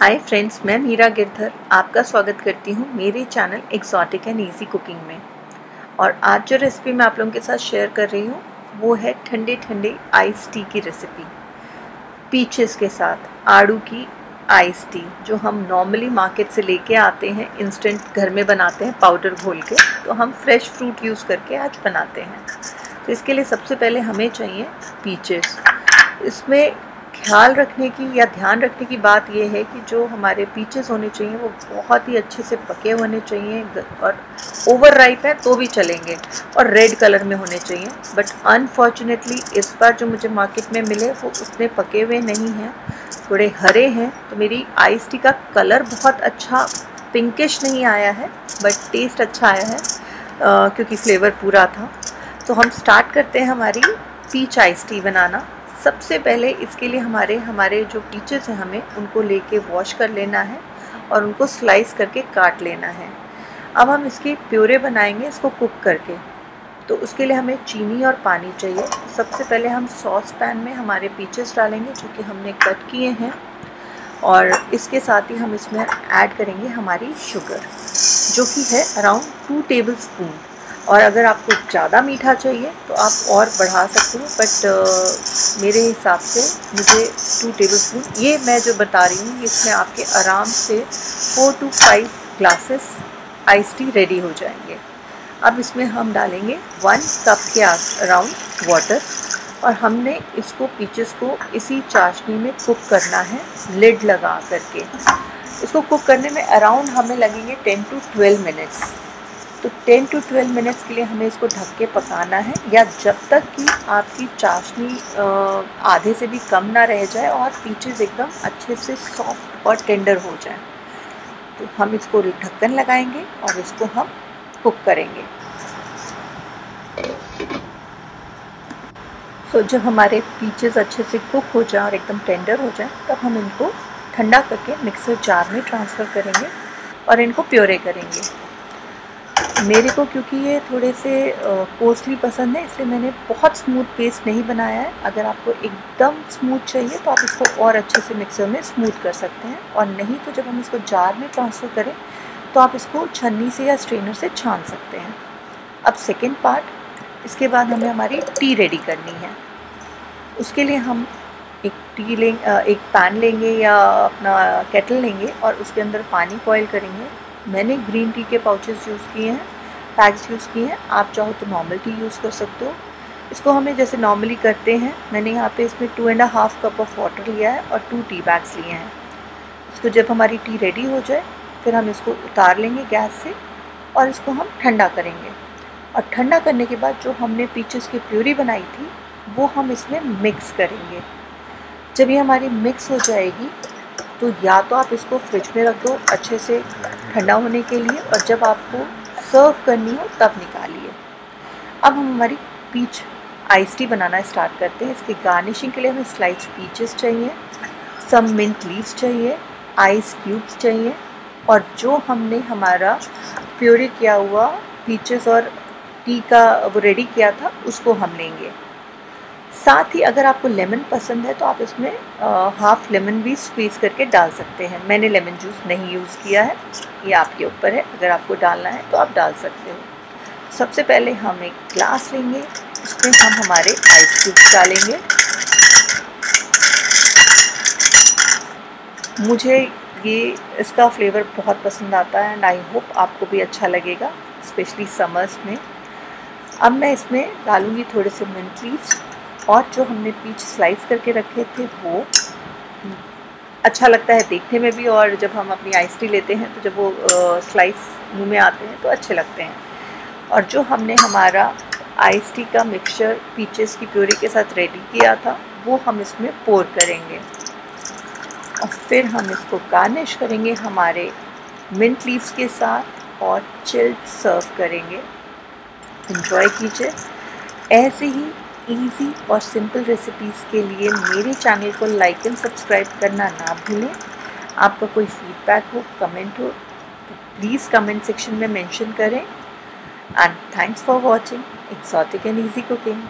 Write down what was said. Hi friends, मैं मीरा गिरधर आपका स्वागत करती हूँ मेरे channel exotic and easy cooking में। और आज जो रेसिपी मैं आप लोगों के साथ शेयर कर रही हूँ वो है ठंडे ठंडे आइस टी की रेसिपी। पीचेस के साथ आड़ू की आइस टी, जो हम नॉर्मली मार्केट से लेके आते हैं, इंस्टेंट घर में बनाते हैं पाउडर घोल के, तो हम फ्रेश फ्रूट यूज़ करके आज बनाते हैं। तो इसके लिए सबसे पहले हमें चाहिए पीचेस। इसमें ख्याल रखने की या ध्यान रखने की बात यह है कि जो हमारे पीचेस होने चाहिए वो बहुत ही अच्छे से पके होने चाहिए, और ओवर राइप है तो भी चलेंगे, और रेड कलर में होने चाहिए। बट अनफॉर्चुनेटली इस बार जो मुझे मार्केट में मिले वो उतने पके हुए नहीं हैं, थोड़े हरे हैं। तो मेरी आइस टी का कलर बहुत अच्छा पिंकिश नहीं आया है, बट टेस्ट अच्छा आया है क्योंकि फ्लेवर पूरा था। तो हम स्टार्ट करते हैं हमारी पीच आइस टी बनाना। सबसे पहले इसके लिए हमारे जो पीचेस हैं हमें उनको लेके वॉश कर लेना है और उनको स्लाइस करके काट लेना है। अब हम इसके प्योरे बनाएंगे इसको कुक करके। तो उसके लिए हमें चीनी और पानी चाहिए। सबसे पहले हम सॉस पैन में हमारे पीचेस डालेंगे जो कि हमने कट किए हैं, और इसके साथ ही हम इसमें ऐड करेंगे हमारी शुगर, जो कि है अराउंड 2 टेबल स्पून। और अगर आपको ज़्यादा मीठा चाहिए तो आप और बढ़ा सकते हो, बट मेरे हिसाब से मुझे 2 टेबल स्पून, ये मैं जो बता रही हूँ इसमें आपके आराम से 4 to 5 glasses ice tea ready हो जाएंगे। अब इसमें हम डालेंगे 1 कप के अराउंड वाटर, और हमने इसको पीचेस को इसी चाशनी में कुक करना है लिड लगा करके। इसको कुक करने में अराउंड हमें लगेंगे 10 to 12 मिनट्स। तो 10 टू 12 मिनट्स के लिए हमें इसको ढक के पकाना है, या जब तक कि आपकी चाशनी आधे से भी कम ना रह जाए और पीचेस एकदम अच्छे से सॉफ्ट और टेंडर हो जाए। तो हम इसको ढक्कन लगाएंगे और इसको हम कुक करेंगे। तो जब हमारे पीचेस अच्छे से कुक हो जाए और एकदम टेंडर हो जाए, तब हम इनको ठंडा करके मिक्सर जार में ट्रांसफ़र करेंगे और इनको प्योरे करेंगे। मेरे को क्योंकि ये थोड़े से कोस्टली पसंद है, इसलिए मैंने बहुत स्मूथ पेस्ट नहीं बनाया है। अगर आपको एकदम स्मूथ चाहिए तो आप इसको और अच्छे से मिक्सर में स्मूथ कर सकते हैं, और नहीं तो जब हम इसको जार में ट्रांसफ़र करें तो आप इसको छन्नी से या स्ट्रेनर से छान सकते हैं। अब सेकेंड पार्ट, इसके बाद हमें हमारी टी रेडी करनी है। उसके लिए हम एक पैन लेंगे या अपना केटल लेंगे और उसके अंदर पानी बॉयल करेंगे। मैंने ग्रीन टी के पाउचेस यूज़ किए हैं, पैक्स यूज़ किए हैं। आप चाहो तो नॉर्मल टी यूज़ कर सकते हो। इसको हमें जैसे नॉर्मली करते हैं, मैंने यहाँ पे इसमें 2.5 कप ऑफ वाटर लिया है और 2 टी बैग्स लिए हैं। इसको जब हमारी टी रेडी हो जाए फिर हम इसको उतार लेंगे गैस से और इसको हम ठंडा करेंगे। और ठंडा करने के बाद जो हमने पीचेस की प्यूरी बनाई थी वो हम इसमें मिक्स करेंगे। जब ये हमारी मिक्स हो जाएगी तो या तो आप इसको फ्रिज में रख दो अच्छे से ठंडा होने के लिए, और जब आपको सर्व करनी हो तब निकालिए। अब हम हमारी पीच आइस टी बनाना स्टार्ट करते हैं। इसके गार्निशिंग के लिए हमें स्लाइस्ड पीचेस चाहिए, सम मिंट लीव्स चाहिए, आइस क्यूब्स चाहिए, और जो हमने हमारा प्योरी किया हुआ पीचेस और टी का वो रेडी किया था उसको हम लेंगे। साथ ही अगर आपको लेमन पसंद है तो आप इसमें 1/2 लेमन भी स्क्वीज़ करके डाल सकते हैं। मैंने लेमन जूस नहीं यूज़ किया है, ये आपके ऊपर है, अगर आपको डालना है तो आप डाल सकते हो। सबसे पहले हम एक ग्लास लेंगे, इसमें हम हमारे आइस क्यूब्स डालेंगे। मुझे ये इसका फ्लेवर बहुत पसंद आता है, एंड आई होप आपको भी अच्छा लगेगा, स्पेशली समर्स में। अब मैं इसमें डालूँगी थोड़े से मिंट लीव्स, और जो हमने पीच स्लाइस करके रखे थे वो अच्छा लगता है देखने में भी, और जब हम अपनी आइस टी लेते हैं तो जब वो स्लाइस मुंह में आते हैं तो अच्छे लगते हैं। और जो हमने हमारा आइस टी का मिक्सचर पीचेस की प्यूरी के साथ रेडी किया था वो हम इसमें पोर करेंगे, और फिर हम इसको गार्निश करेंगे हमारे मिंट लीव्स के साथ और चिल्ड सर्व करेंगे। एंजॉय कीजिए। ऐसे ही ईजी और सिंपल रेसिपीज़ के लिए मेरे चैनल को लाइक एंड सब्सक्राइब करना ना भूलें। आपका कोई फीडबैक हो, कमेंट हो, तो प्लीज़ कमेंट सेक्शन में मेंशन करें। And thanks for watching exotic and easy cooking.